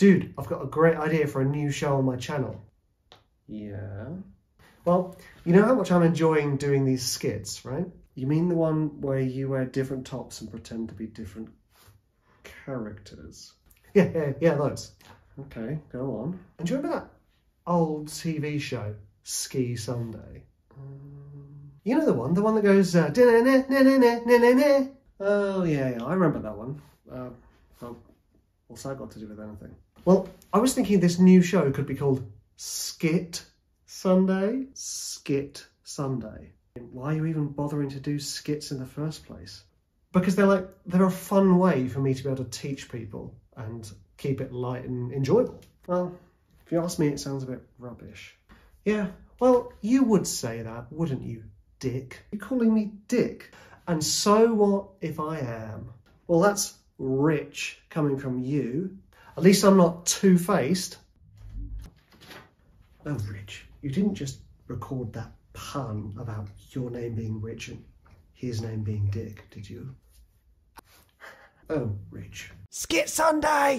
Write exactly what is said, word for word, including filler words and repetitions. Dude, I've got a great idea for a new show on my channel. Yeah? Well, you know how much I'm enjoying doing these skits, right? You mean the one where you wear different tops and pretend to be different characters? Yeah, yeah, yeah, those. Okay, go on. And do you remember that old T V show, Ski Sunday? Um... You know the one, the one that goes... Uh, oh, yeah, yeah, I remember that one. Uh, oh, what's that got to do with anything? Well, I was thinking this new show could be called Skit Sunday. Skit Sunday. Why are you even bothering to do skits in the first place? Because they're like, they're a fun way for me to be able to teach people and keep it light and enjoyable. Well, if you ask me, it sounds a bit rubbish. Yeah, well, you would say that, wouldn't you, Dick? You're calling me Dick. And so what if I am? Well, that's rich coming from you. At least I'm not two-faced. Oh, Rich, you didn't just record that pun about your name being Rich and his name being Dick, did you? Oh, Rich. Skit Sunday!